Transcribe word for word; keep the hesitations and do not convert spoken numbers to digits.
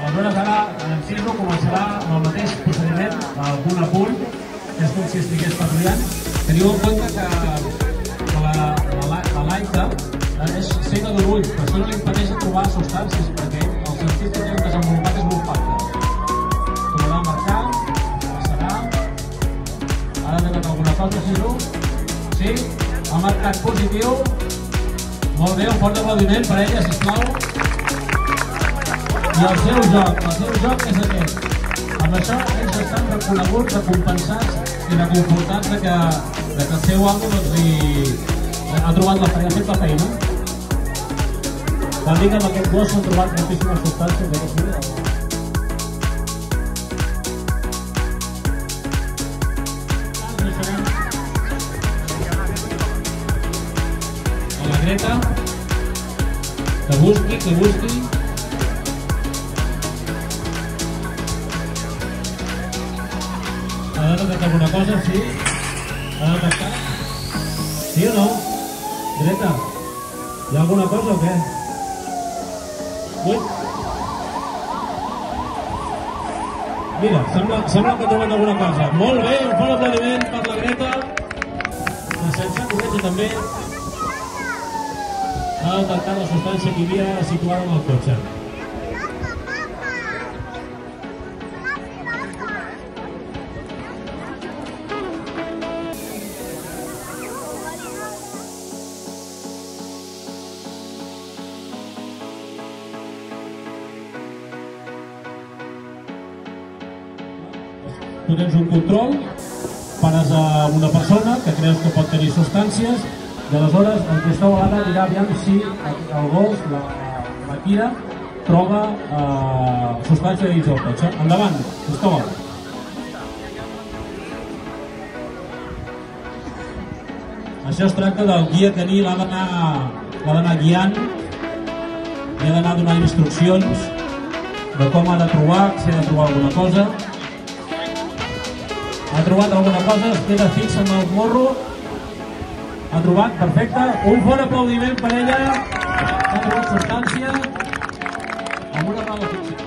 Aleshores ara en Ciro començarà amb el mateix procediment, el punt a punt, que és com si estigués patrullant. Teniu en compte que la laita és cega d'un ull, però això no li impedeix trobar substàncies perquè el sentit que hem desenvolupat és molt pacte. Tornarà a marcar, passarà, ara ha tancat alguna falta Ciro, sí, ha marcat positiu, molt bé, un fort aplaudiment per ella, sisplau. I el seu joc, el seu joc és aquest. Amb això ells estan reconeguts, recompensats i reconfortats que el seu amo ha trobat la feina, ha fet la feina. Cal dir que amb aquest gos s'han trobat moltíssimes substàncies d'aquest vídeo. A la Greta, que busqui, que busqui. Ha detectat alguna cosa, sí? Ha detectat? Sí o no? Greta, hi ha alguna cosa o què? Ui! Mira, sembla que troben alguna cosa. Molt bé, un fort aplaudiment per la Greta. De sense corretja també. Ha detectat la substància que hi havia situada en el cotxe. Dones un control, pares a una persona que creus que pot tenir substàncies i aleshores el Cristóbal ara dirà aviam si el gos, la tira, troba substància dins del cotxe. Endavant, Cristóbal. Això es tracta del guia que l'ha d'anar guiant, li ha d'anar donant instruccions de com ha de trobar, si ha de trobar alguna cosa. Ha trobat alguna cosa, es queda fix amb el morro. Ha trobat, perfecte. Un bon aplaudiment per ella. Ha trobat substància amb una paraula fixa.